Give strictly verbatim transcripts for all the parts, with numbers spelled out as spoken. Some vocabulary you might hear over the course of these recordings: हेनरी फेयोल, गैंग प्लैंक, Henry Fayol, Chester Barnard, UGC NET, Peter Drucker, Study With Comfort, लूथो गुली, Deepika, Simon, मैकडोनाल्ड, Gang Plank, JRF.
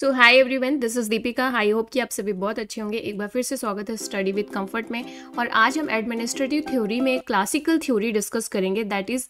So hi everyone, this is Deepika. I hope कि आप सभी बहुत अच्छे होंगे। एक बार फिर से स्वागत है स्टडी विद कंफर्ट में, और आज हम एडमिनिस्ट्रेटिव थ्योरी में क्लासिकल थ्योरी डिस्कस करेंगे, दैट इज़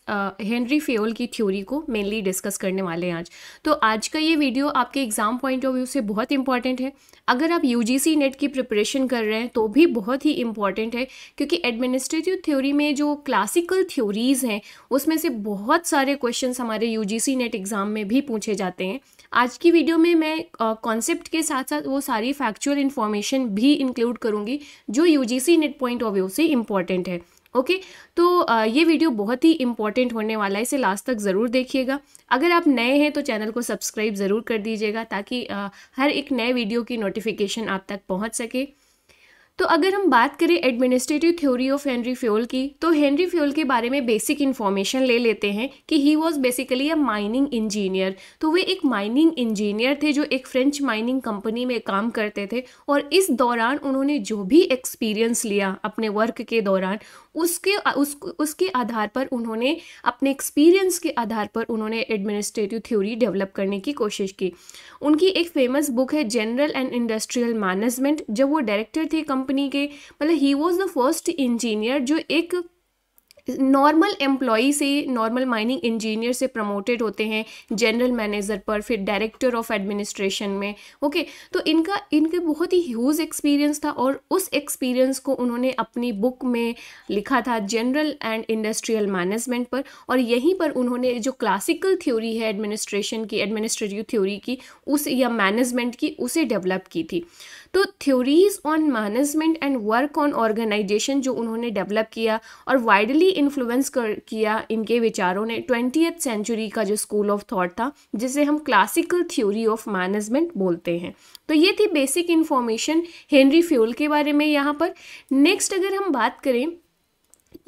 हेनरी फेयोल की थ्योरी को मेनली डिस्कस करने वाले हैं आज। तो आज का ये वीडियो आपके एग्जाम पॉइंट ऑफ व्यू से बहुत इंपॉर्टेंट है। अगर आप यू जी सी नेट की प्रिपरेशन कर रहे हैं तो भी बहुत ही इंपॉर्टेंट है, क्योंकि एडमिनिस्ट्रेटिव थ्योरी में जो क्लासिकल थ्योरीज़ हैं उसमें से बहुत सारे क्वेश्चन हमारे U G C NET exam में भी पूछे जाते हैं। आज की वीडियो में मैं कॉन्सेप्ट uh, के साथ साथ वो सारी फैक्चुअल इन्फॉर्मेशन भी इंक्लूड करूँगी जो UGC NET point of view से इम्पॉर्टेंट है। Okay okay? तो uh, ये वीडियो बहुत ही इम्पॉर्टेंट होने वाला है, इसे लास्ट तक ज़रूर देखिएगा। अगर आप नए हैं तो चैनल को सब्सक्राइब ज़रूर कर दीजिएगा ताकि uh, हर एक नए वीडियो की नोटिफिकेशन आप तक पहुँच सके। तो अगर हम बात करें administrative theory of हेनरी फेयोल की, तो हेनरी फेयोल के बारे में बेसिक इन्फॉर्मेशन ले लेते हैं कि he was basically a mining engineer. तो वे एक माइनिंग इंजीनियर थे जो एक फ्रेंच माइनिंग कंपनी में काम करते थे, और इस दौरान उन्होंने जो भी एक्सपीरियंस लिया अपने वर्क के दौरान उसके उस, उसके आधार पर उन्होंने अपने एक्सपीरियंस के आधार पर उन्होंने एडमिनिस्ट्रेटिव थ्योरी डेवलप करने की कोशिश की। उनकी एक फेमस बुक है जनरल एंड इंडस्ट्रियल मैनेजमेंट। जब वो डायरेक्टर थे कंपनी के, मतलब he was the first engineer जो एक नॉर्मल एम्प्लॉई से, नॉर्मल माइनिंग इंजीनियर से प्रमोटेड होते हैं जनरल मैनेजर पर, फिर डायरेक्टर ऑफ एडमिनिस्ट्रेशन में। ओके okay, तो इनका इनके बहुत ही ह्यूज एक्सपीरियंस था, और उस एक्सपीरियंस को उन्होंने अपनी बुक में लिखा था जनरल एंड इंडस्ट्रियल मैनेजमेंट पर। और यहीं पर उन्होंने जो क्लासिकल थ्योरी है एडमिनिस्ट्रेशन की, एडमिनिस्ट्रेटिव थ्योरी की उस या मैनेजमेंट की, उसे डेवलप की थी। तो theories on management and work on organisation जो उन्होंने डेवलप किया और वाइडली इन्फ्लुएंस कर किया इनके विचारों ने ट्वेंटीएथ सेंचुरी का जो स्कूल ऑफ थॉट था, जिसे हम क्लासिकल थ्योरी ऑफ मैनेजमेंट बोलते हैं। तो ये थी बेसिक इन्फॉर्मेशन हेनरी फेयोल के बारे में। यहाँ पर नेक्स्ट अगर हम बात करें,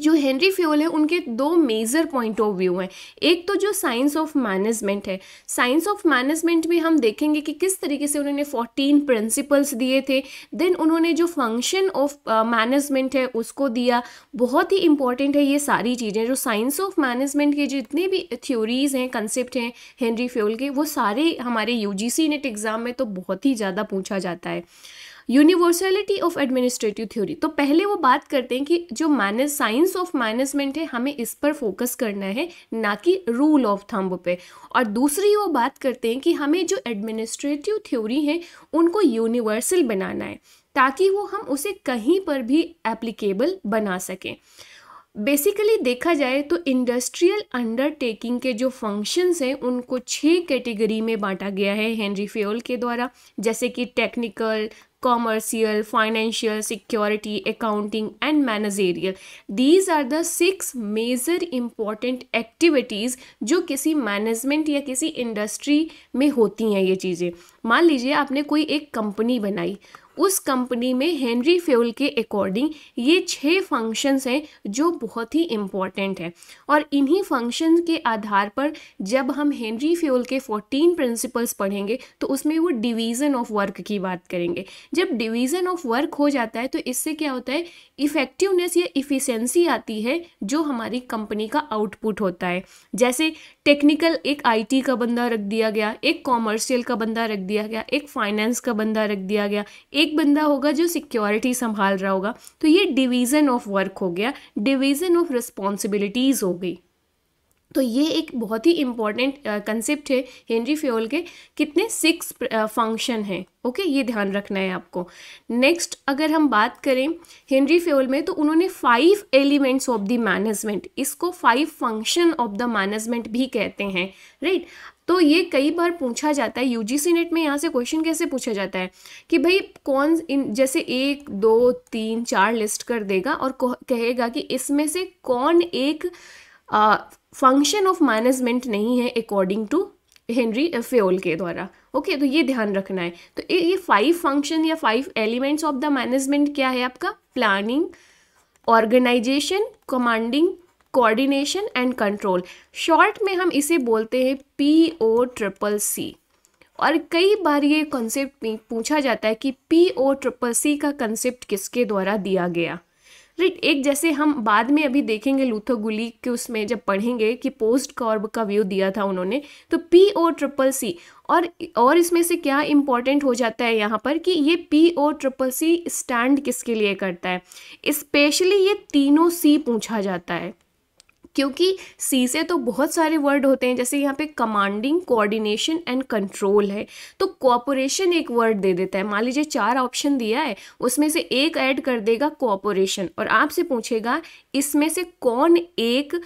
जो हेनरी फेयोल है उनके दो मेजर पॉइंट ऑफ व्यू हैं। एक तो जो साइंस ऑफ मैनेजमेंट है, साइंस ऑफ मैनेजमेंट में हम देखेंगे कि किस तरीके से उन्होंने फोर्टीन प्रिंसिपल्स दिए थे। देन उन्होंने जो फंक्शन ऑफ मैनेजमेंट है उसको दिया। बहुत ही इंपॉर्टेंट है ये सारी चीज़ें, जो साइंस ऑफ मैनेजमेंट के जितने भी थ्योरीज हैं, कंसेप्ट हैं हेनरी फेयोल के, वो सारे हमारे U G C NET exam में तो बहुत ही ज़्यादा पूछा जाता है। यूनिवर्सलिटी ऑफ एडमिनिस्ट्रेटिव थ्योरी, तो पहले वो बात करते हैं कि जो मैनेज साइंस ऑफ मैनेजमेंट है हमें इस पर फोकस करना है, ना कि रूल ऑफ थंब पे। और दूसरी वो बात करते हैं कि हमें जो एडमिनिस्ट्रेटिव थ्योरी है उनको यूनिवर्सल बनाना है ताकि वो हम उसे कहीं पर भी एप्लीकेबल बना सकें। बेसिकली देखा जाए तो इंडस्ट्रियल अंडरटेकिंग के जो फंक्शंस हैं उनको छः कैटेगरी में बांटा गया है हेनरी फेयोल के द्वारा, जैसे कि technical, commercial, financial, security, accounting and managerial. These are the six major important activities जो किसी management या किसी industry में होती हैं। ये चीज़ें, मान लीजिए आपने कोई एक कंपनी बनाई, उस कंपनी में हेनरी फेयोल के अकॉर्डिंग ये छः फंक्शंस हैं जो बहुत ही इम्पॉर्टेंट हैं, और इन्हीं फंक्शन के आधार पर जब हम हेनरी फेयोल के फोर्टीन प्रिंसिपल्स पढ़ेंगे तो उसमें वो डिवीज़न ऑफ वर्क की बात करेंगे। जब डिवीज़न ऑफ वर्क हो जाता है तो इससे क्या होता है, इफ़ेक्टिवनेस या इफ़िशेंसी आती है जो हमारी कंपनी का आउटपुट होता है। जैसे टेक्निकल एक आई टी का बंदा रख दिया गया, एक कॉमर्शियल का बंदा रख दिया गया, एक फाइनेंस का बंदा रख दिया गया, एक बंदा होगा जो सिक्योरिटी संभाल रहा होगा। तो ये डिवीज़न ऑफ वर्क हो गया, डिवीज़न ऑफ रिस्पॉन्सिबिलिटीज़ हो गई। तो ये एक बहुत ही इम्पॉर्टेंट कंसेप्ट है हेनरी फेयोल के, कितने सिक्स फंक्शन हैं। ओके, ये ध्यान रखना है आपको। नेक्स्ट अगर हम बात करें हेनरी फेयोल में, तो उन्होंने five elements of the management, इसको five function of the management भी कहते हैं, राइट। तो ये कई बार पूछा जाता है यूजीसी नेट में। यहाँ से क्वेश्चन कैसे पूछा जाता है कि भाई कौन इन, जैसे एक दो तीन चार लिस्ट कर देगा और कहेगा कि इसमें से कौन एक फंक्शन ऑफ मैनेजमेंट नहीं है अकॉर्डिंग टू हेनरी फेयोल के द्वारा। ओके okay, तो ये ध्यान रखना है। तो ये फाइव फंक्शन या five elements of the management क्या है आपका, planning, organisation, commanding, coordination and control. Short में हम इसे बोलते हैं पी ओ ट्रिपल सी। और कई बार ये कॉन्सेप्ट पूछा जाता है कि पी ओ ट्रिपल सी का कंसेप्ट किसके द्वारा दिया गया, राइट। एक जैसे हम बाद में अभी देखेंगे लूथो गुली के उसमें जब पढ़ेंगे कि पोस्ट कॉर्ब का व्यू दिया था उन्होंने, तो पी ओ ट्रिपल सी और और इसमें से क्या इम्पॉर्टेंट हो जाता है यहाँ पर कि ये P O triple C stand किसके लिए करता है, स्पेशली ये तीनों सी पूछा जाता है क्योंकि सी से तो बहुत सारे वर्ड होते हैं। जैसे यहाँ पे कमांडिंग, कोऑर्डिनेशन एंड कंट्रोल है, तो कोऑपरेशन एक वर्ड दे देता है। मान लीजिए चार ऑप्शन दिया है, उसमें से एक ऐड कर देगा कोऑपरेशन और आपसे पूछेगा इसमें से कौन एक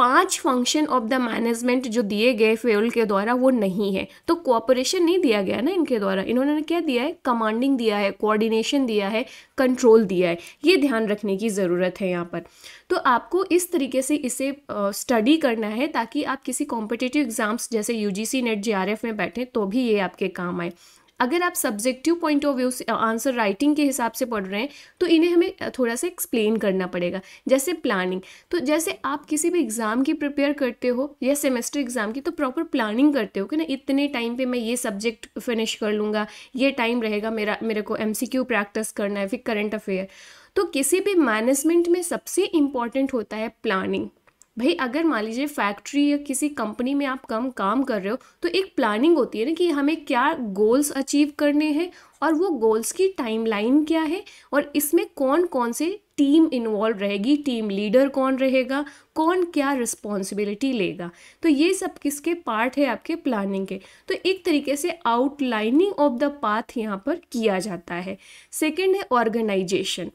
पांच फंक्शन ऑफ द मैनेजमेंट जो दिए गए फेयोल के द्वारा वो नहीं है। तो कोऑपरेशन नहीं दिया गया ना इनके द्वारा, इन्होंने क्या दिया है, कमांडिंग दिया है, कोऑर्डिनेशन दिया है, कंट्रोल दिया है। ये ध्यान रखने की ज़रूरत है यहाँ पर। तो आपको इस तरीके से इसे स्टडी करना है ताकि आप किसी कॉम्पिटिटिव एग्जाम्स जैसे यूजीसी नेट जेआरएफ में बैठें तो भी ये आपके काम आए। अगर आप सब्जेक्टिव पॉइंट ऑफ व्यू से आंसर राइटिंग के हिसाब से पढ़ रहे हैं तो इन्हें हमें थोड़ा सा एक्सप्लेन करना पड़ेगा। जैसे प्लानिंग, तो जैसे आप किसी भी एग्ज़ाम की प्रिपेयर करते हो या सेमेस्टर एग्ज़ाम की, तो प्रॉपर प्लानिंग करते हो कि ना इतने टाइम पे मैं ये सब्जेक्ट फिनिश कर लूँगा, ये टाइम रहेगा मेरा, मेरे को एम सी क्यू प्रैक्टिस करना है, फिर करंट अफेयर। तो किसी भी मैनेजमेंट में सबसे इम्पॉर्टेंट होता है प्लानिंग। भाई अगर मान लीजिए फैक्ट्री या किसी कंपनी में आप कम काम कर रहे हो तो एक प्लानिंग होती है ना कि हमें क्या गोल्स अचीव करने हैं और वो गोल्स की टाइमलाइन क्या है और इसमें कौन कौन से टीम इन्वॉल्व रहेगी, टीम लीडर कौन रहेगा, कौन क्या रिस्पॉन्सिबिलिटी लेगा। तो ये सब किसके पार्ट है, आपके प्लानिंग के। तो एक तरीके से आउटलाइनिंग ऑफ द पाथ यहाँ पर किया जाता है। सेकेंड है ऑर्गेनाइजेशन।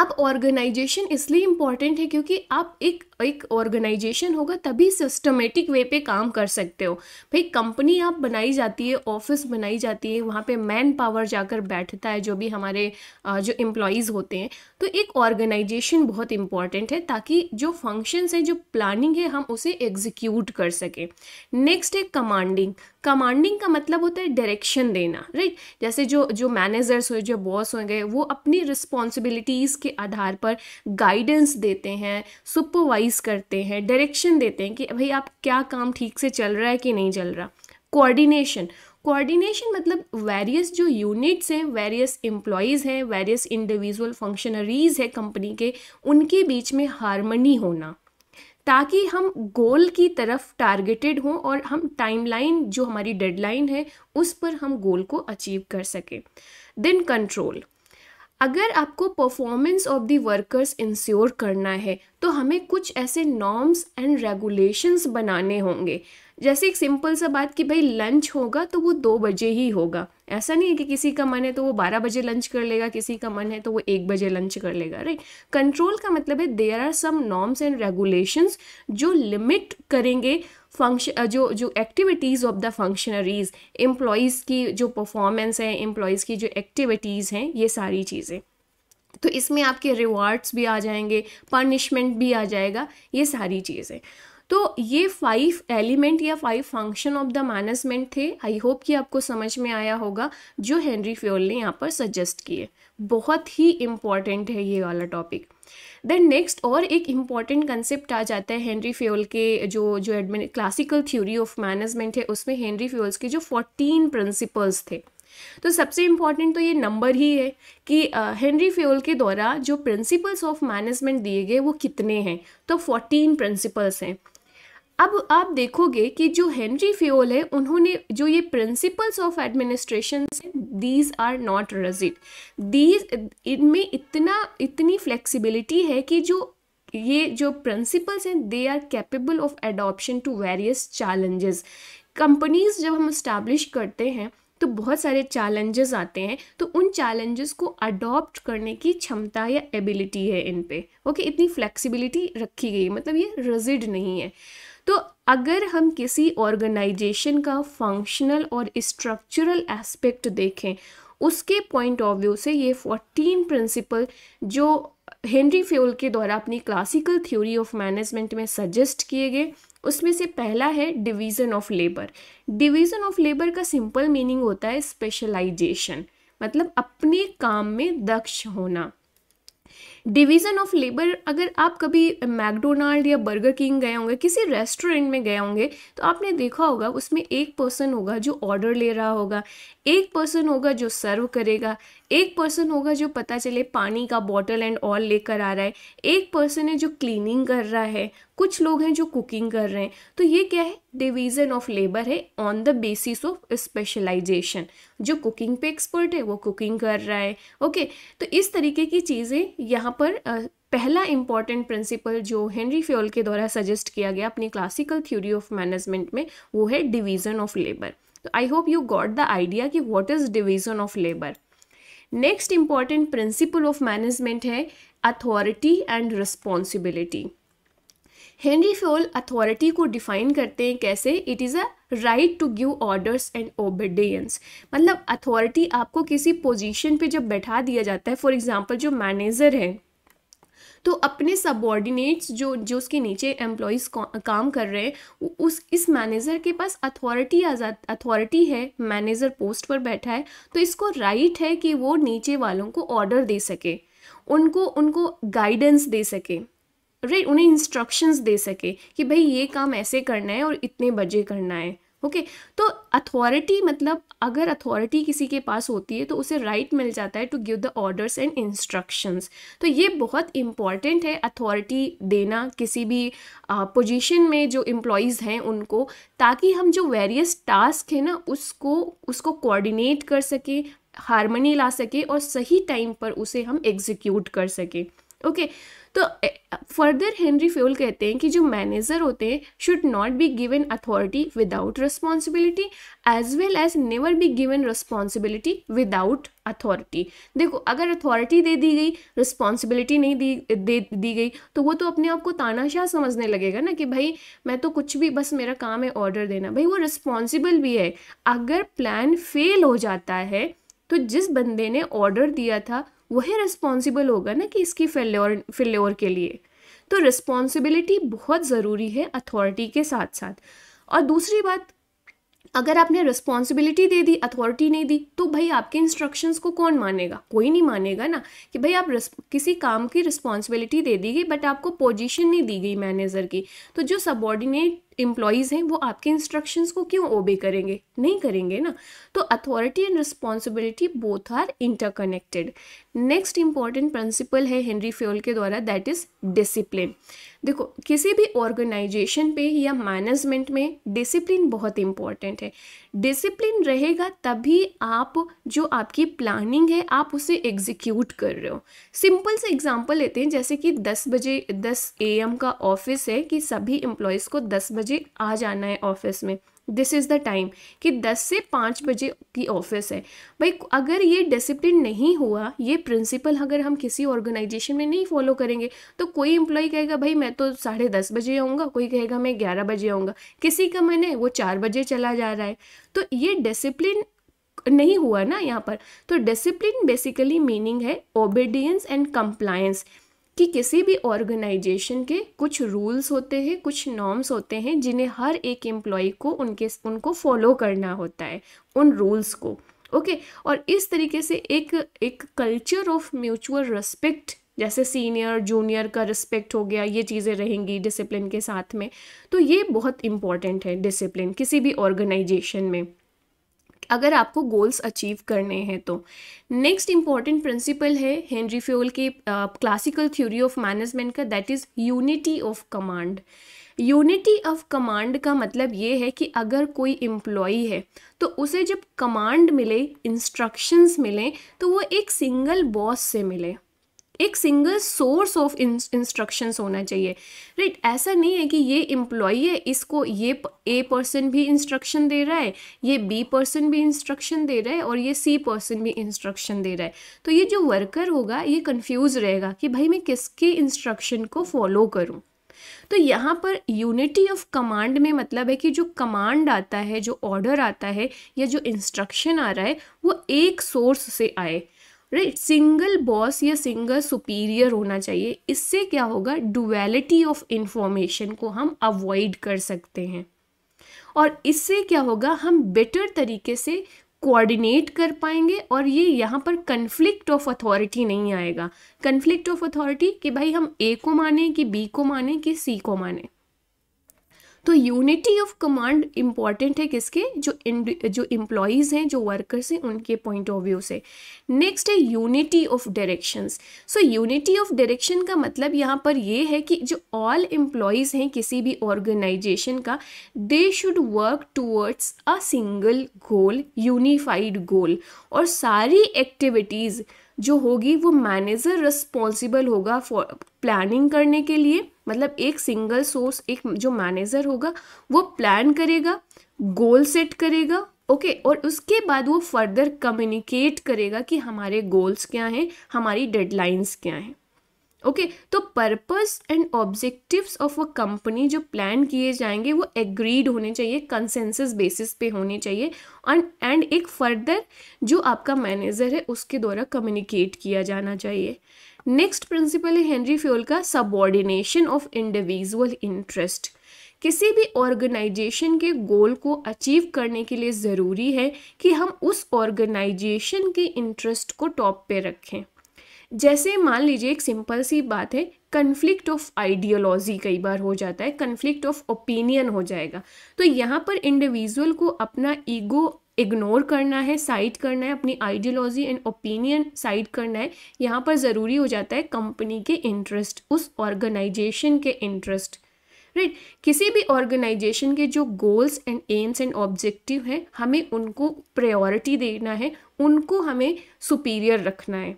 अब ऑर्गेनाइजेशन इसलिए इम्पॉर्टेंट है क्योंकि आप एक एक ऑर्गेनाइजेशन होगा तभी सिस्टमेटिक वे पे काम कर सकते हो। भाई कंपनी आप बनाई जाती है, ऑफिस बनाई जाती है, वहाँ पे मैन पावर जाकर बैठता है जो भी हमारे जो एम्प्लॉयज़ होते हैं। तो एक ऑर्गेनाइजेशन बहुत इंपॉर्टेंट है ताकि जो फंक्शंस हैं, जो प्लानिंग है, हम उसे एग्जीक्यूट कर सकें। नेक्स्ट है कमांडिंग। कमांडिंग का मतलब होता है डायरेक्शन देना, राइट। जैसे जो जो मैनेजर्स हो, जो बॉस हो गए, वो अपनी रिस्पॉन्सिबिलिटीज़ के आधार पर गाइडेंस देते हैं, सुपरवाइज करते हैं, डायरेक्शन देते हैं कि भाई आप क्या काम ठीक से चल रहा है कि नहीं चल रहा। कोऑर्डिनेशन, कोऑर्डिनेशन मतलब वेरियस जो यूनिट्स हैं, वेरियस एम्प्लॉयज़ हैं, वेरियस इंडिविजुअल फंक्शनरीज़ है कंपनी के, उनके बीच में हार्मनी होना ताकि हम गोल की तरफ टारगेटेड हों और हम टाइमलाइन, जो हमारी डेडलाइन है, उस पर हम गोल को अचीव कर सकें। Then control. अगर आपको performance of the workers ensure करना है तो हमें कुछ ऐसे नॉर्म्स एंड रेगुलेशंस बनाने होंगे। जैसे एक सिंपल सा बात कि भाई लंच होगा तो वो दो बजे ही होगा। ऐसा नहीं है कि किसी का मन है तो वो बारह बजे लंच कर लेगा, किसी का मन है तो वो एक बजे लंच कर लेगा, राइट। कंट्रोल का मतलब है there are some norms and regulations जो लिमिट करेंगे फंक्शन जो जो activities of the functionaries, employees की जो परफॉर्मेंस है, एम्प्लॉयज़ की जो एक्टिविटीज़ हैं, ये सारी चीज़ें। तो इसमें आपके रिवार्ड्स भी आ जाएंगे, पनिशमेंट भी आ जाएगा, ये सारी चीज़ें। तो ये फाइव एलिमेंट या five function of the management थे। आई होप कि आपको समझ में आया होगा जो हेनरी फ्योल ने यहाँ पर सजेस्ट किए। बहुत ही इम्पॉर्टेंट है ये वाला टॉपिक। देन नेक्स्ट और एक इम्पॉर्टेंट कंसेप्ट आ जाता है हेनरी फ्योल के जो जो admin classical theory of management है उसमें हेनरी फ्योल्स के जो फोर्टीन प्रिंसिपल्स थे। तो सबसे इम्पॉर्टेंट तो ये नंबर ही है कि हेनरी फ्योल के द्वारा जो प्रिंसिपल्स ऑफ मैनेजमेंट दिए गए वो कितने हैं, तो फोर्टीन प्रिंसिपल्स हैं। अब आप देखोगे कि जो हेनरी फ्योल है उन्होंने जो ये principles of administration, these are not rigid, these इनमें इतना इतनी फ्लेक्सिबिलिटी है कि जो ये जो प्रिंसिपल्स हैं they are capable of adoption to various challenges. Companies जब हम इस्टेब्लिश करते हैं तो बहुत सारे चैलेंजेस आते हैं, तो उन चैलेंजेस को अडॉप्ट करने की क्षमता या एबिलिटी है इन पे। ओके, इतनी फ्लेक्सिबिलिटी रखी गई, मतलब ये रिजिड नहीं है। तो अगर हम किसी ऑर्गेनाइजेशन का फंक्शनल और स्ट्रक्चरल एस्पेक्ट देखें उसके पॉइंट ऑफ व्यू से ये फोर्टीन प्रिंसिपल जो हेनरी फ्योल के द्वारा अपनी क्लासिकल थ्योरी ऑफ मैनेजमेंट में सजेस्ट किए गए, उसमें से पहला है division of labour. Division of labour का सिंपल मीनिंग होता है स्पेशलाइजेशन, मतलब अपने काम में दक्ष होना। डिवीज़न ऑफ लेबर, अगर आप कभी मैकडोनाल्ड या बर्गर किंग गए होंगे, किसी रेस्टोरेंट में गए होंगे तो आपने देखा होगा उसमें एक पर्सन होगा जो ऑर्डर ले रहा होगा, एक पर्सन होगा जो सर्व करेगा, एक पर्सन होगा जो पता चले पानी का बॉटल एंड ऑल लेकर आ रहा है, एक पर्सन है जो क्लीनिंग कर रहा है, कुछ लोग हैं जो कुकिंग कर रहे हैं। तो ये क्या है, डिवीज़न ऑफ लेबर है on the basis of specialisation. जो कुकिंग पे एक्सपर्ट है वो कुकिंग कर रहा है। ओके, तो इस तरीके की चीज़ें यहाँ पर आ, पहला इंपॉर्टेंट प्रिंसिपल जो हेनरी फेयोल के द्वारा सजेस्ट किया गया अपनी क्लासिकल थ्योरी ऑफ मैनेजमेंट में, वो है डिवीज़न ऑफ लेबर। तो I hope you got the idea कि what is division of labour. Next important principle of management है authority and responsibility. हेनरी फेयोल authority को डिफाइन करते हैं कैसे, it is a right to give orders and obedience. मतलब authority आपको किसी position पे जब बैठा दिया जाता है, फॉर एग्जांपल जो मैनेजर है तो अपने सबॉर्डिनेट्स जो जो उसके नीचे एम्प्लॉयज़ काम कर रहे हैं, उस इस मैनेजर के पास अथॉरिटी अथॉरिटी है, मैनेजर पोस्ट पर बैठा है तो इसको राइट है कि वो नीचे वालों को ऑर्डर दे सके, उनको उनको गाइडेंस दे सके, राइट, उन्हें इंस्ट्रक्शंस दे सके कि भाई ये काम ऐसे करना है और इतने बजे करना है। ओके okay, तो अथॉरिटी मतलब अगर अथॉरिटी किसी के पास होती है तो उसे राइट right मिल जाता है to give the orders and instructions. तो ये बहुत इम्पॉर्टेंट है अथॉरिटी देना किसी भी पोजीशन में जो एम्प्लॉयज़ हैं उनको, ताकि हम जो वेरियस टास्क है ना उसको उसको कोऑर्डिनेट कर सकें, हार्मनी ला सकें और सही टाइम पर उसे हम एग्जीक्यूट कर सकें। ओके okay, तो फर्दर हेनरी फेयोल कहते हैं कि जो मैनेजर होते हैं should not be given authority without responsibility as well as never be given responsibility without authority. देखो, अगर अथॉरिटी दे दी गई, रिस्पॉन्सिबिलिटी नहीं दी दे दी गई तो वो तो अपने आप को तानाशाह समझने लगेगा ना कि भाई मैं तो कुछ भी, बस मेरा काम है ऑर्डर देना। भाई वो रिस्पॉन्सिबल भी है। अगर प्लान फेल हो जाता है तो जिस बंदे ने ऑर्डर दिया था वही रिस्पॉन्सिबल होगा ना कि इसकी फेल्योर फेल्योर के लिए। तो रिस्पॉन्सिबिलिटी बहुत ज़रूरी है अथॉरिटी के साथ साथ। और दूसरी बात, अगर आपने रिस्पॉन्सिबिलिटी दे दी, अथॉरिटी नहीं दी, तो भाई आपके इंस्ट्रक्शंस को कौन मानेगा? कोई नहीं मानेगा ना कि भाई आप किसी काम की रिस्पॉन्सिबिलिटी दे दी गई बट आपको पोजीशन नहीं दी गई मैनेजर की, तो जो सबॉर्डिनेट एम्प्लॉयज़ हैं वो आपके इंस्ट्रक्शंस को क्यों ओबे करेंगे? नहीं करेंगे ना। तो authority and responsibility both are interconnected. Next important principle है हेनरी फेयोल के द्वारा, दैट इज़ डिसिप्लिन। देखो, किसी भी ऑर्गेनाइजेशन पे या मैनेजमेंट में डिसिप्लिन बहुत इंपॉर्टेंट है। डिसिप्लिन रहेगा तभी आप जो आपकी प्लानिंग है आप उसे एग्जीक्यूट कर रहे हो। सिंपल से एग्जांपल लेते हैं, जैसे कि दस बजे दस ए एम का ऑफिस है कि सभी एम्प्लॉयज़ को दस बजे आ जाना है ऑफिस में, दिस इज़ द टाइम कि दस से पाँच बजे की ऑफिस है। भाई अगर ये डिसिप्लिन नहीं हुआ, ये प्रिंसिपल अगर हम किसी ऑर्गेनाइजेशन में नहीं फॉलो करेंगे तो कोई एम्प्लॉय कहेगा भाई मैं तो साढ़े दस बजे आऊँगा, कोई कहेगा मैं ग्यारह बजे आऊँगा, किसी का मन है वो चार बजे चला जा रहा है। तो ये डिसिप्लिन नहीं हुआ ना यहाँ पर। तो डिसिप्लिन बेसिकली मीनिंग है ओबीडियंस एंड कंप्लायंस, कि किसी भी ऑर्गेनाइजेशन के कुछ रूल्स होते हैं, कुछ नॉर्म्स होते हैं जिन्हें हर एक एम्प्लॉय को उनके उनको फॉलो करना होता है उन रूल्स को। ओके, और इस तरीके से एक एक कल्चर ऑफ म्यूचुअल रिस्पेक्ट, जैसे सीनियर जूनियर का रिस्पेक्ट हो गया, ये चीज़ें रहेंगी डिसिप्लिन के साथ में। तो ये बहुत इम्पॉर्टेंट है डिसिप्लिन किसी भी ऑर्गेनाइजेशन में, अगर आपको गोल्स अचीव करने हैं तो। नेक्स्ट इंपॉर्टेंट प्रिंसिपल है हेनरी फेयोल के क्लासिकल थ्योरी ऑफ मैनेजमेंट का, that is unity of command. Unity of command का मतलब ये है कि अगर कोई एम्प्लॉई है तो उसे जब कमांड मिले, इंस्ट्रक्शंस मिले, तो वो एक सिंगल बॉस से मिले, एक सिंगल सोर्स ऑफ इंस्ट्रक्शंस होना चाहिए, राइट। ऐसा नहीं है कि ये एम्प्लॉई है, इसको ये ए पर्सन भी इंस्ट्रक्शन दे रहा है, ये बी पर्सन भी इंस्ट्रक्शन दे रहा है और ये सी पर्सन भी इंस्ट्रक्शन दे रहा है। तो ये जो वर्कर होगा ये कंफ्यूज रहेगा कि भाई मैं किसके इंस्ट्रक्शन को फॉलो करूं। तो यहाँ पर यूनिटी ऑफ कमांड में मतलब है कि जो कमांड आता है, जो ऑर्डर आता है या जो इंस्ट्रक्शन आ रहा है वो एक सोर्स से आए, राइट, सिंगल बॉस या सिंगल सुपीरियर होना चाहिए। इससे क्या होगा, डुअलिटी ऑफ इंफॉर्मेशन को हम अवॉइड कर सकते हैं और इससे क्या होगा, हम बेटर तरीके से कोऑर्डिनेट कर पाएंगे और ये यहाँ पर कन्फ्लिक्ट ऑफ अथॉरिटी नहीं आएगा। कन्फ्लिक्ट ऑफ अथॉरिटी कि भाई हम ए को माने कि बी को माने कि सी को माने। तो यूनिटी ऑफ कमांड इम्पॉर्टेंट है किसके, जो जो एम्प्लॉयज़ हैं, जो वर्कर्स हैं, उनके पॉइंट ऑफ व्यू से। नेक्स्ट है unity of directions. So unity of direction का मतलब यहाँ पर ये है कि जो ऑल एम्प्लॉयज़ हैं किसी भी ऑर्गेनाइजेशन का, they should work towards a single goal, unified goal. और सारी एक्टिविटीज़ जो होगी वो मैनेजर रिस्पॉन्सिबल होगा फॉर प्लानिंग करने के लिए। मतलब एक सिंगल सोर्स, एक जो मैनेजर होगा वो प्लान करेगा, गोल सेट करेगा, ओके okay, और उसके बाद वो फर्दर कम्युनिकेट करेगा कि हमारे गोल्स क्या हैं, हमारी डेडलाइंस क्या हैं, ओके okay, तो purpose and objectives of a company जो प्लान किए जाएंगे वो एग्रीड होने चाहिए, कंसेंसस बेसिस पे होने चाहिए, एंड एंड एक फर्दर जो आपका मैनेजर है उसके द्वारा कम्युनिकेट किया जाना चाहिए। नेक्स्ट प्रिंसिपल है हेनरी फ्योल का सबऑर्डिनेशन ऑफ इंडिविजुअल इंटरेस्ट। किसी भी ऑर्गेनाइजेशन के गोल को अचीव करने के लिए ज़रूरी है कि हम उस ऑर्गेनाइजेशन के इंटरेस्ट को टॉप पे रखें। जैसे मान लीजिए एक सिंपल सी बात है, कन्फ्लिक्ट ऑफ आइडियोलॉजी कई बार हो जाता है, कन्फ्लिक्ट ऑफ ओपिनियन हो जाएगा। तो यहाँ पर इंडिविजुअल को अपना ईगो इग्नोर करना है, साइड करना है, अपनी आइडियोलॉजी एंड ओपिनियन साइड करना है। यहाँ पर ज़रूरी हो जाता है कंपनी के इंटरेस्ट, उस ऑर्गेनाइजेशन के इंटरेस्ट, राइट। किसी भी ऑर्गेनाइजेशन के जो goals and aims and objective हैं, हमें उनको प्रायोरिटी देना है, उनको हमें सुपीरियर रखना है,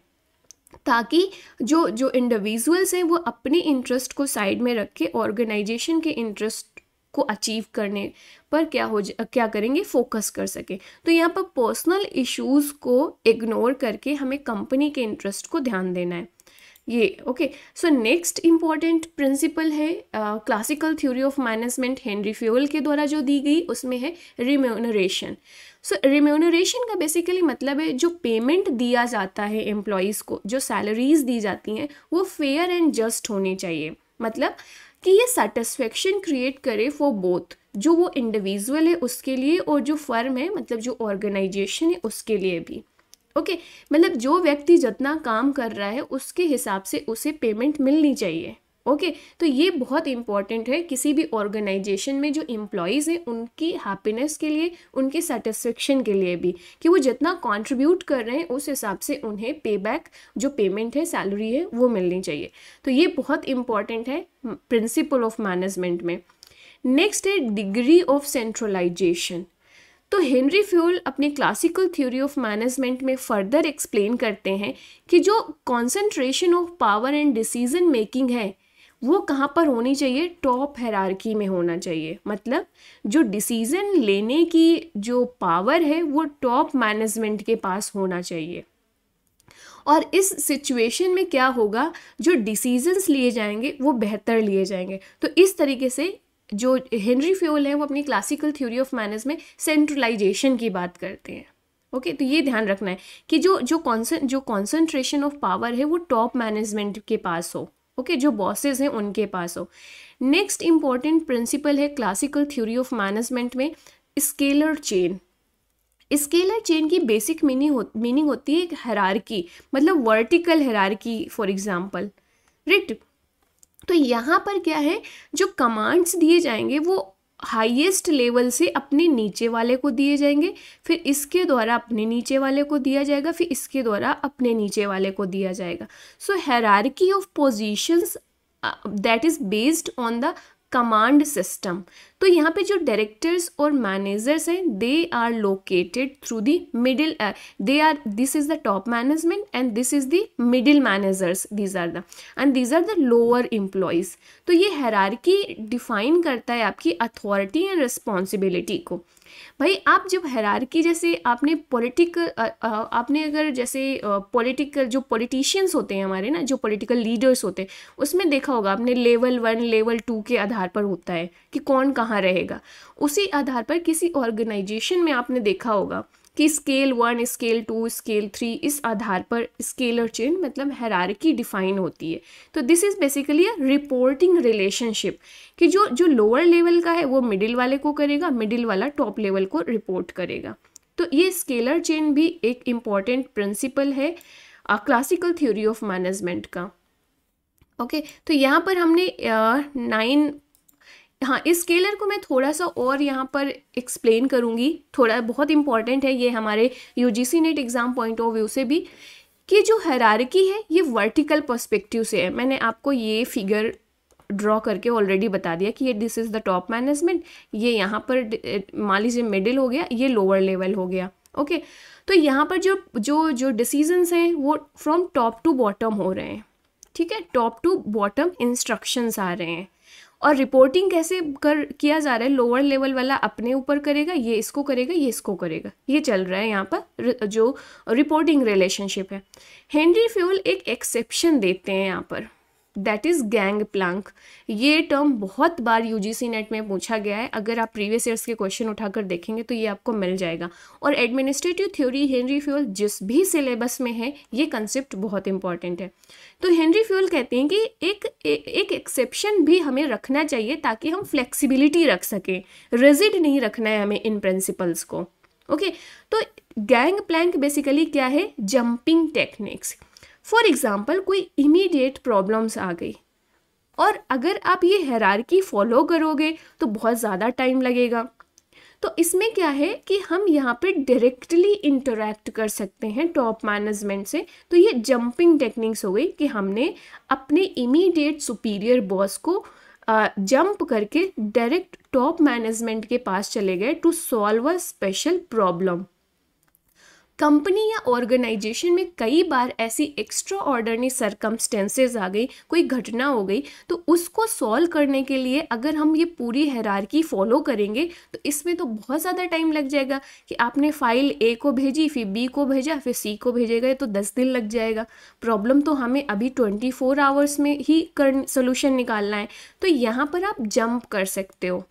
ताकि जो जो इंडिविजुअल्स हैं वो अपने इंटरेस्ट को साइड में रख के ऑर्गेनाइजेशन के इंटरेस्ट को अचीव करने पर क्या हो क्या करेंगे, फोकस कर सकें। तो यहाँ पर पर्सनल इश्यूज़ को इग्नोर करके हमें कंपनी के इंटरेस्ट को ध्यान देना है, ये okay. So next important principle है classical theory of management Henry Fayol के द्वारा जो दी गई, उसमें है रिम्यूनरेशन। सो रिम्यूनरेशन का बेसिकली मतलब है जो पेमेंट दिया जाता है एम्प्लॉयज़ को, जो सैलरीज़ दी जाती हैं वो फेयर एंड जस्ट होनी चाहिए। मतलब कि ये सेटिस्फेक्शन क्रिएट करे फॉर बोथ, जो वो इंडिविजुअल है उसके लिए और जो फर्म है, मतलब जो ऑर्गेनाइजेशन है उसके लिए भी, ओके okay, मतलब जो व्यक्ति जितना काम कर रहा है उसके हिसाब से उसे पेमेंट मिलनी चाहिए, ओके okay, तो ये बहुत इंपॉर्टेंट है किसी भी ऑर्गेनाइजेशन में जो एम्प्लॉयज़ हैं उनकी हैप्पीनेस के लिए, उनके सेटिस्फेक्शन के लिए भी, कि वो जितना कंट्रीब्यूट कर रहे हैं उस हिसाब से उन्हें पे बैक, जो पेमेंट है, सैलरी है, वो मिलनी चाहिए। तो ये बहुत इंपॉर्टेंट है प्रिंसिपल ऑफ मैनेजमेंट में। नेक्स्ट है डिग्री ऑफ सेंट्रलाइजेशन। तो हेनरी फ्योल अपने क्लासिकल थ्योरी ऑफ मैनेजमेंट में फर्दर एक्सप्लेन करते हैं कि जो concentration of power and decision making है वो कहाँ पर होनी चाहिए, टॉप हायरार्की में होना चाहिए। मतलब जो डिसीजन लेने की जो पावर है वो टॉप मैनेजमेंट के पास होना चाहिए। और इस सिचुएशन में क्या होगा, जो डिसीजंस लिए जाएंगे वो बेहतर लिए जाएंगे। तो इस तरीके से जो हेनरी फ्योल है वो अपनी classical theory of management centralisation की बात करते हैं, ओके okay, तो ये ध्यान रखना है कि जो जो कॉन्सन जो कॉन्सेंट्रेशन ऑफ पावर है वो टॉप मैनेजमेंट के पास हो, ओके okay, जो बॉसेस हैं उनके पास हो। नेक्स्ट इम्पॉर्टेंट प्रिंसिपल है क्लासिकल थ्योरी ऑफ मैनेजमेंट में स्केलर चेन। स्केलर चेन की बेसिक मीनिंग हो, मीनिंग होती है एक हायरार्की, मतलब vertical hierarchy for example, right. तो यहाँ पर क्या है, जो कमांड्स दिए जाएंगे वो हाईएस्ट लेवल से अपने नीचे वाले को दिए जाएंगे, फिर इसके द्वारा अपने नीचे वाले को दिया जाएगा, फिर इसके द्वारा अपने नीचे वाले को दिया जाएगा। So hierarchy of positions that is based on the command system. तो यहाँ पे जो डायरेक्टर्स और मैनेजर्स हैं, they are located through the middle, they are this is the top management and this is the middle managers, these are the and these are the lower employees. तो ये hierarchy define करता है आपकी authority and responsibility को। भाई आप जब hierarchy, जैसे आपने पॉलिटिकल आपने अगर जैसे पॉलिटिकल जो पॉलिटिशियंस होते हैं हमारे ना, जो पॉलिटिकल लीडर्स होते हैं, उसमें देखा होगा आपने लेवल वन लेवल टू के आधार पर होता है कि कौन कहाँ रहेगा। उसी आधार पर किसी ऑर्गेनाइजेशन में आपने देखा होगा कि scale one, scale two, scale three, इस आधार पर स्केलर चेन मतलब हायरार्की डिफाइन होती है। तो this is basically a reporting relationship, कि जो जो लोअर लेवल का है वो मिडिल वाले को करेगा, मिडिल वाला टॉप लेवल को रिपोर्ट करेगा, तो ये स्केलर चेन भी एक इम्पॉर्टेंट प्रिंसिपल है क्लासिकल थ्योरी ऑफ मैनेजमेंट का। ओके okay, तो यहाँ पर हमने नाइन uh, हाँ इस स्केलर को मैं थोड़ा सा और यहाँ पर एक्सप्लेन करूँगी, थोड़ा बहुत इम्पॉर्टेंट है ये हमारे UGC NET exam point of view से भी, कि जो हायरार्की है ये वर्टिकल पर्सपेक्टिव से है। मैंने आपको ये फिगर ड्रॉ करके ऑलरेडी बता दिया कि ये this is the top management, ये यहाँ पर मान लीजिए मिडिल हो गया, ये लोअर लेवल हो गया। ओके okay, तो यहाँ पर जो जो जो डिसीजंस हैं वो फ्रॉम टॉप टू बॉटम हो रहे हैं, ठीक है, टॉप टू बॉटम इंस्ट्रक्शंस आ रहे हैं। और रिपोर्टिंग कैसे कर किया जा रहा है, लोअर लेवल वाला अपने ऊपर करेगा, ये इसको करेगा, ये इसको करेगा, ये चल रहा है यहाँ पर जो रिपोर्टिंग रिलेशनशिप है। हेनरी फ्योल एक एक्सेप्शन देते हैं यहाँ पर, दैट इज़ गैंग प्लांक। ये टर्म बहुत बार यूजीसी नेट में पूछा गया है, अगर आप प्रीवियस ईयर्स के क्वेश्चन उठाकर देखेंगे तो ये आपको मिल जाएगा। और एडमिनिस्ट्रेटिव थ्योरी हेनरी फ्योल जिस भी सिलेबस में है ये कंसेप्ट बहुत इंपॉर्टेंट है। तो हेनरी फ्योल कहते हैं कि एक एक एक्सेप्शन भी हमें रखना चाहिए ताकि हम फ्लेक्सिबिलिटी रख सकें, रिजिड नहीं रखना है हमें इन प्रिंसिपल्स को। ओके okay, तो गैंग प्लैंक बेसिकली क्या है, जंपिंग टेक्निक्स। फॉर एग्ज़ाम्पल कोई इमीडिएट प्रॉब्लम्स आ गई और अगर आप ये हायरार्की फॉलो करोगे तो बहुत ज़्यादा टाइम लगेगा, तो इसमें क्या है कि हम यहाँ पे डायरेक्टली इंटरैक्ट कर सकते हैं टॉप मैनेजमेंट से। तो ये जंपिंग टेक्निक्स हो गई कि हमने अपने इमीडिएट सुपीरियर बॉस को जंप करके डायरेक्ट टॉप मैनेजमेंट के पास चले गए to solve a special problem. Company या ऑर्गेनाइजेशन में कई बार ऐसी एक्स्ट्रा ऑर्डनरी सर्कमस्टेंसेज आ गई, कोई घटना हो गई, तो उसको सॉल्व करने के लिए अगर हम ये पूरी हायरार्की फॉलो करेंगे तो इसमें तो बहुत ज़्यादा टाइम लग जाएगा कि आपने फाइल ए को भेजी, फिर बी को भेजा, फिर सी को भेजेगा, तो दस दिन लग जाएगा। प्रॉब्लम तो हमें अभी ट्वेंटी फोर आवर्स में ही कर सोल्यूशन निकालना है। तो यहाँ पर आप जंप कर सकते हो,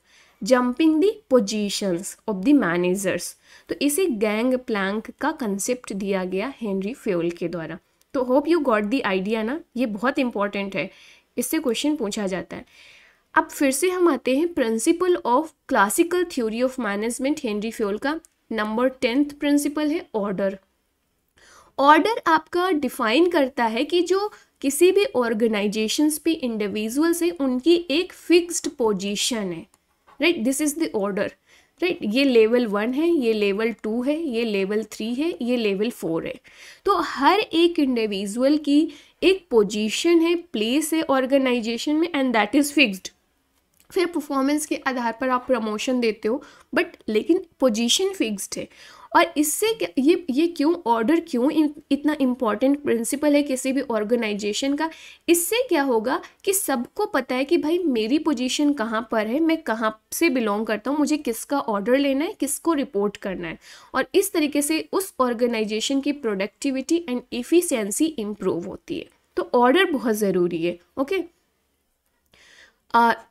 jumping the positions of the managers. तो इसे गैंग प्लैंक का कंसेप्ट दिया गया हेनरी फ्योल के द्वारा। तो hope you got the idea ना, ये बहुत इंपॉर्टेंट है, इससे क्वेश्चन पूछा जाता है। अब फिर से हम आते हैं principle of classical theory of management Henry Fayol का। नंबर टेंथ प्रिंसिपल है ऑर्डर। ऑर्डर आपका डिफाइन करता है कि जो किसी भी ऑर्गेनाइजेशंस पे इंडिविजुअल्स हैं उनकी एक फिक्स्ड पोजीशन है, right, this is the order, right. ये लेवल वन है, ये लेवल टू है, ये लेवल थ्री है, ये लेवल फोर है। तो हर एक इंडिविजुअल की एक पोजीशन है, प्लेस है ऑर्गेनाइजेशन में, एंड दैट इज़ फिक्स्ड। फिर परफॉर्मेंस के आधार पर आप प्रमोशन देते हो, बट लेकिन पोजीशन फिक्स्ड है। और इससे ये ये क्यों ऑर्डर क्यों इतना इम्पॉर्टेंट प्रिंसिपल है किसी भी ऑर्गेनाइजेशन का, इससे क्या होगा कि सबको पता है कि भाई मेरी पोजीशन कहाँ पर है, मैं कहाँ से बिलोंग करता हूँ, मुझे किसका ऑर्डर लेना है, किसको रिपोर्ट करना है, और इस तरीके से उस ऑर्गेनाइजेशन की प्रोडक्टिविटी एंड एफिशिएंसी इम्प्रूव होती है। तो ऑर्डर बहुत ज़रूरी है। ओके,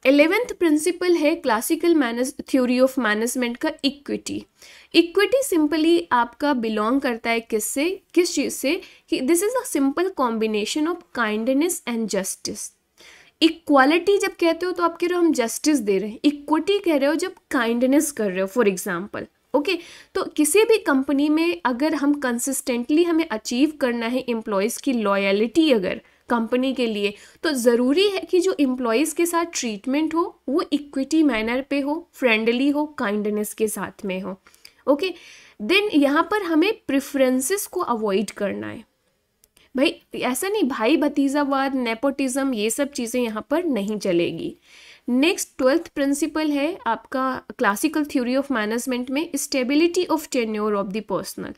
एलेवेंथ प्रिंसिपल है classical manage theory of management का इक्विटी। इक्विटी सिंपली आपका बिलोंग करता है किससे, किस चीज़ से, कि this is a simple combination of kindness and justice. Equality जब कहते हो तो आप कह रहे हो हम जस्टिस दे रहे हैं, इक्विटी कह रहे हो जब काइंडनेस कर रहे हो, फॉर एग्जाम्पल। ओके okay, तो किसी भी कंपनी में अगर हम कंसिस्टेंटली हमें अचीव करना है एम्प्लॉयज़ की लॉयलिटी अगर कंपनी के लिए, तो ज़रूरी है कि जो एम्प्लॉयज़ के साथ ट्रीटमेंट हो वो इक्विटी मैनर पे हो, फ्रेंडली हो, काइंडनेस के साथ में हो। ओके, देन यहाँ पर हमें प्रेफरेंसेस को अवॉइड करना है, भाई ऐसा नहीं भाई भतीजावाद, नेपोटिज्म, ये सब चीज़ें यहाँ पर नहीं चलेगी। नेक्स्ट ट्वेल्थ प्रिंसिपल है आपका क्लासिकल थ्योरी ऑफ मैनेजमेंट में stability of tenure of the personnel.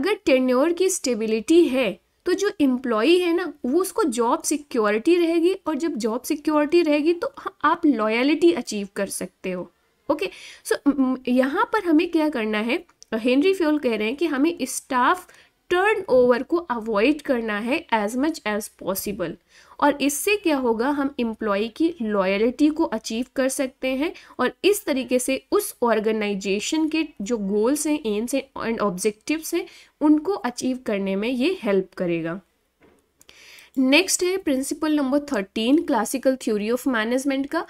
अगर टेन्योर की स्टेबिलिटी है तो जो एम्प्लॉई है ना वो उसको जॉब सिक्योरिटी रहेगी, और जब जॉब सिक्योरिटी रहेगी तो आप लॉयलिटी अचीव कर सकते हो। ओके, सो so, यहाँ पर हमें क्या करना है, हेनरी फ्योल कह रहे हैं कि हमें स्टाफ टर्नओवर को अवॉइड करना है एज मच एज पॉसिबल, और इससे क्या होगा हम एम्प्लॉई की लॉयलिटी को अचीव कर सकते हैं, और इस तरीके से उस ऑर्गेनाइजेशन के जो गोल्स हैं, एम्स हैं एंड ऑब्जेक्टिव्स हैं उनको अचीव करने में ये हेल्प करेगा। नेक्स्ट है principle number thirteen classical theory of management का,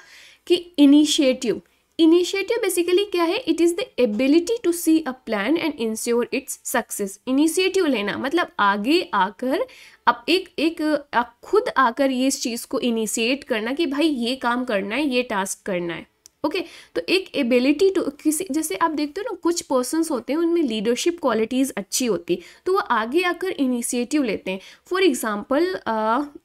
कि इनिशिएटिव। इनिशिएटिव बेसिकली क्या है, it is the ability to see a plan and ensure its success. Initiative लेना मतलब आगे आकर अब एक एक आप खुद आकर ये इस चीज़ को इनिशिएट करना कि भाई ये काम करना है, ये टास्क करना है। ओके okay, तो एक एबिलिटी टू किसी, जैसे आप देखते हो ना कुछ पर्सन्स होते हैं उनमें लीडरशिप क्वालिटीज़ अच्छी होती तो वो आगे आकर इनिशिएटिव लेते हैं। फॉर एग्जांपल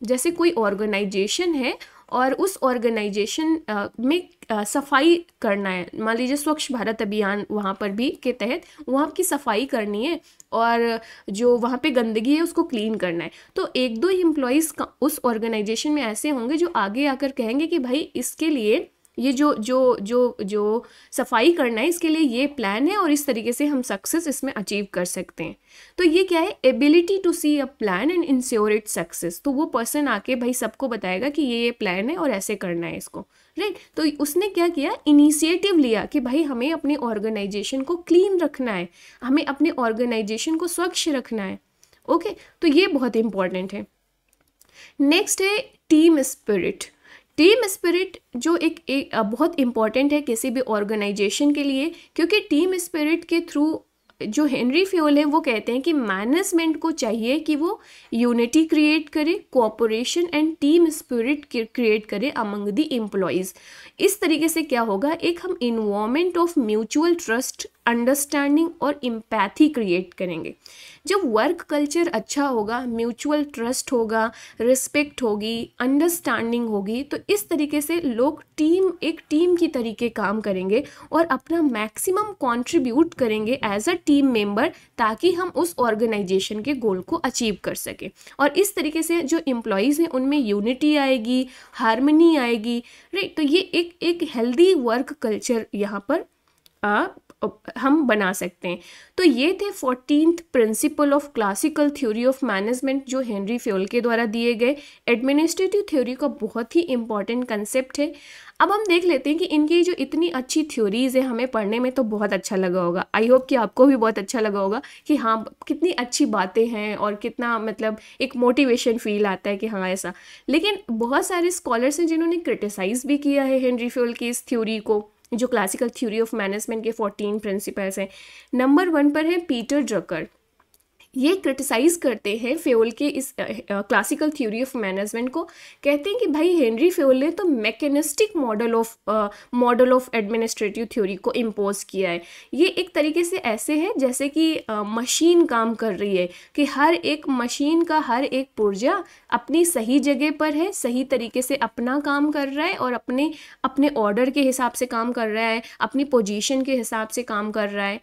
जैसे कोई ऑर्गेनाइजेशन है और उस ऑर्गेनाइजेशन में सफाई करना है, मान लीजिए स्वच्छ भारत अभियान वहाँ पर भी के तहत वहाँ की सफाई करनी है और जो वहाँ पे गंदगी है उसको क्लीन करना है, तो एक दो एम्प्लॉइज़ उस ऑर्गेनाइजेशन में ऐसे होंगे जो आगे आकर कहेंगे कि भाई इसके लिए ये जो जो जो जो सफाई करना है इसके लिए ये प्लान है और इस तरीके से हम सक्सेस इसमें अचीव कर सकते हैं। तो ये क्या है, ability to see a plan and ensure it success. तो वो पर्सन आके भाई सबको बताएगा कि ये ये प्लान है और ऐसे करना है इसको, राइट। तो उसने क्या किया, इनिशिएटिव लिया कि भाई हमें अपने ऑर्गेनाइजेशन को क्लीन रखना है, हमें अपने ऑर्गेनाइजेशन को स्वच्छ रखना है। ओके, तो ये बहुत इंपॉर्टेंट है। नेक्स्ट है टीम स्पिरिट। टीम स्पिरिट जो एक, एक बहुत इम्पॉर्टेंट है किसी भी ऑर्गेनाइजेशन के लिए, क्योंकि टीम स्पिरिट के थ्रू जो हेनरी फ्योल है वो कहते हैं कि मैनेजमेंट को चाहिए कि वो यूनिटी क्रिएट करे, cooperation and team spirit create करे अमंग दी एम्प्लॉइज़। इस तरीके से क्या होगा, एक हम environment of mutual trust, understanding और एम्पैथी क्रिएट करेंगे। जब वर्क कल्चर अच्छा होगा, म्यूचुअल ट्रस्ट होगा, रिस्पेक्ट होगी, अंडरस्टैंडिंग होगी, तो इस तरीके से लोग टीम एक टीम की तरीके काम करेंगे और अपना मैक्सिमम कंट्रीब्यूट करेंगे एज अ टीम मेंबर, ताकि हम उस ऑर्गेनाइजेशन के गोल को अचीव कर सकें। और इस तरीके से जो एम्प्लॉइज़ हैं उनमें यूनिटी आएगी, हार्मनी आएगी, राइट। तो ये एक एक हेल्दी वर्क कल्चर यहाँ पर आ, हम बना सकते हैं। तो ये थे fourteenth principle of classical theory of management जो हेनरी फ्योल के द्वारा दिए गए। एडमिनिस्ट्रेटिव थ्योरी का बहुत ही इंपॉर्टेंट कंसेप्ट है। अब हम देख लेते हैं कि इनकी जो इतनी अच्छी थ्योरीज़ है, हमें पढ़ने में तो बहुत अच्छा लगा होगा, आई होप कि आपको भी बहुत अच्छा लगा होगा कि हाँ कितनी अच्छी बातें हैं और कितना मतलब एक मोटिवेशन फील आता है कि हाँ ऐसा। लेकिन बहुत सारे स्कॉलर्स हैं जिन्होंने क्रिटिसाइज़ भी किया है हेनरी फ्योल की इस थ्योरी को, जो क्लासिकल थ्योरी ऑफ मैनेजमेंट के फोर्टीन प्रिंसिपल्स हैं। नंबर वन पर है पीटर ड्रकर। ये क्रिटिसाइज करते हैं फ्योल के इस क्लासिकल थ्योरी ऑफ मैनेजमेंट को, कहते हैं कि भाई हेनरी फ्योल ने तो mechanistic model of model of administrative theory को इम्पोज किया है। ये एक तरीके से ऐसे है जैसे कि uh, मशीन काम कर रही है कि हर एक मशीन का हर एक पुर्जा अपनी सही जगह पर है, सही तरीके से अपना काम कर रहा है और अपने अपने ऑर्डर के हिसाब से काम कर रहा है, अपनी पोजीशन के हिसाब से काम कर रहा है।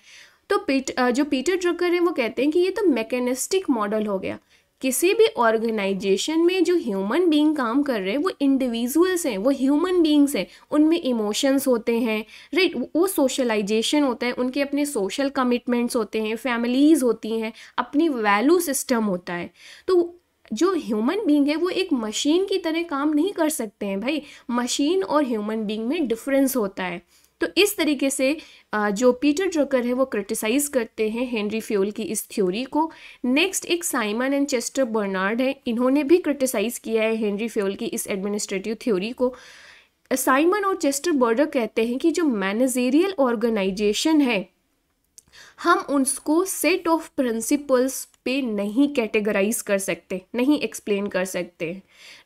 तो पीट जो पीटर ड्रकर हैं वो कहते हैं कि ये तो मैकेनिस्टिक मॉडल हो गया। किसी भी ऑर्गेनाइजेशन में जो ह्यूमन बीइंग काम कर रहे हैं वो इंडिविजुअल्स हैं, वो ह्यूमन बीइंग्स हैं, उनमें इमोशंस होते हैं, राइट। वो सोशलाइजेशन होता है, उनके अपने सोशल कमिटमेंट्स होते हैं, फैमिलीज होती हैं, अपनी वैल्यू सिस्टम होता है। तो जो ह्यूमन बीइंग है वो एक मशीन की तरह काम नहीं कर सकते हैं भाई, मशीन और ह्यूमन बीइंग में डिफरेंस होता है। तो इस तरीके से जो पीटर ड्रकर है वो क्रिटिसाइज़ करते हैं हेनरी फ्योल की इस थ्योरी को। नेक्स्ट एक साइमन एंड चेस्टर बर्नार्ड है, इन्होंने भी क्रिटिसाइज़ किया है हेनरी फ्योल की इस एडमिनिस्ट्रेटिव थ्योरी को। साइमन और चेस्टर बर्नार्ड कहते हैं कि जो मैनेजेरियल ऑर्गेनाइजेशन है हम उसको सेट ऑफ प्रिंसिपल्स पे नहीं कैटेगराइज कर सकते, नहीं एक्सप्लेन कर सकते,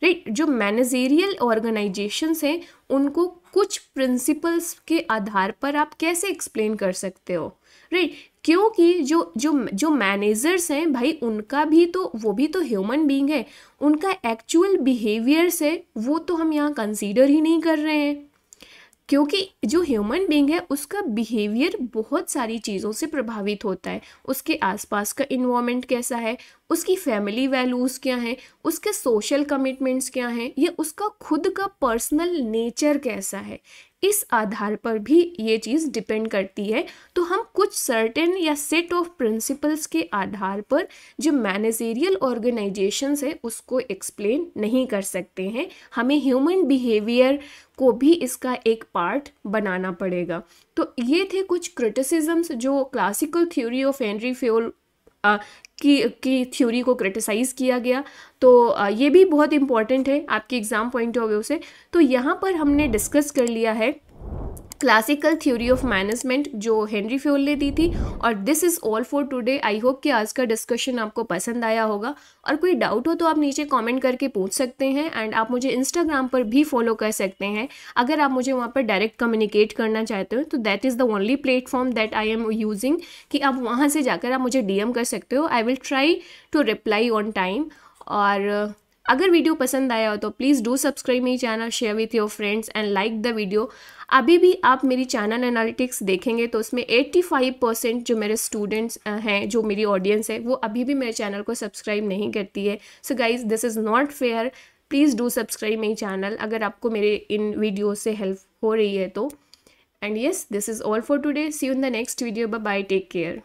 राइट। जो मैनेजेरियल ऑर्गेनाइजेशंस हैं उनको कुछ प्रिंसिपल्स के आधार पर आप कैसे एक्सप्लेन कर सकते हो, राइट। क्योंकि जो जो जो मैनेजर्स हैं भाई उनका भी तो वो भी तो ह्यूमन बीइंग है, उनका एक्चुअल बिहेवियर्स है वो तो हम यहाँ कंसीडर ही नहीं कर रहे हैं, क्योंकि जो ह्यूमन बीइंग है उसका बिहेवियर बहुत सारी चीज़ों से प्रभावित होता है। उसके आसपास का इन्वायरमेंट कैसा है, उसकी फैमिली वैल्यूज़ क्या हैं, उसके सोशल कमिटमेंट्स क्या हैं, ये उसका खुद का पर्सनल नेचर कैसा है, इस आधार पर भी ये चीज़ डिपेंड करती है। तो हम कुछ सर्टेन या सेट ऑफ प्रिंसिपल्स के आधार पर जो मैनेजेरियल ऑर्गेनाइजेशंस है उसको एक्सप्लेन नहीं कर सकते हैं, हमें ह्यूमन बिहेवियर को भी इसका एक पार्ट बनाना पड़ेगा। तो ये थे कुछ क्रिटिसिजम्स जो classical theory of Henry Fayol की की थ्योरी को क्रिटिसाइज़ किया गया। तो आ, ये भी बहुत इंपॉर्टेंट है आपके एग्ज़ाम पॉइंट ऑफ व्यू से। तो यहाँ पर हमने डिस्कस कर लिया है क्लासिकल थ्योरी ऑफ मैनेजमेंट जो हेनरी फ्योल ने दी थी। और this is all for today. I hope कि आज का डिस्कशन आपको पसंद आया होगा, और कोई डाउट हो तो आप नीचे कमेंट करके पूछ सकते हैं। एंड आप मुझे इंस्टाग्राम पर भी फॉलो कर सकते हैं अगर आप मुझे वहाँ पर डायरेक्ट कम्युनिकेट करना चाहते हो, तो that is the only platform that I am using कि आप वहाँ से जाकर आप मुझे डी एम कर सकते हो। I will try to reply on time. और अगर वीडियो पसंद आया हो तो please do subscribe my channel, share with your friends and like the video. अभी भी आप मेरी चैनल एनालिटिक्स देखेंगे तो उसमें पचासी परसेंट जो मेरे स्टूडेंट्स हैं, जो मेरी ऑडियंस है, वो अभी भी मेरे चैनल को सब्सक्राइब नहीं करती है। So guys, this is not fair. Please do subscribe my channel अगर आपको मेरे इन वीडियो से हेल्प हो रही है तो। And yes, this is all for today. See you in the next video. Bye bye, take care.